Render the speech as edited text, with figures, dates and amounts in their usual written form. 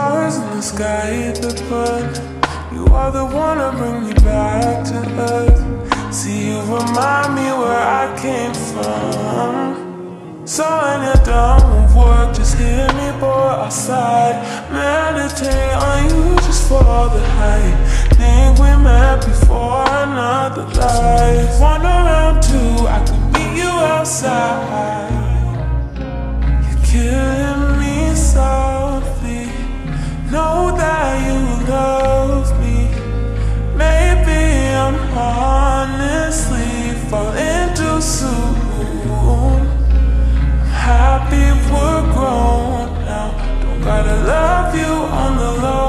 stars in the sky above. You are the one to bring me back to earth. See, you remind me where I came from. So when you're done with work, just hear me pour outside. Meditate on you just for the hype. Think we met before another life. Wander around too, I could meet you outside. You're killing me softly. Know that you love me. Maybe I'm honestly falling too soon. I'm happy we're grown now. Don't gotta love you on the low.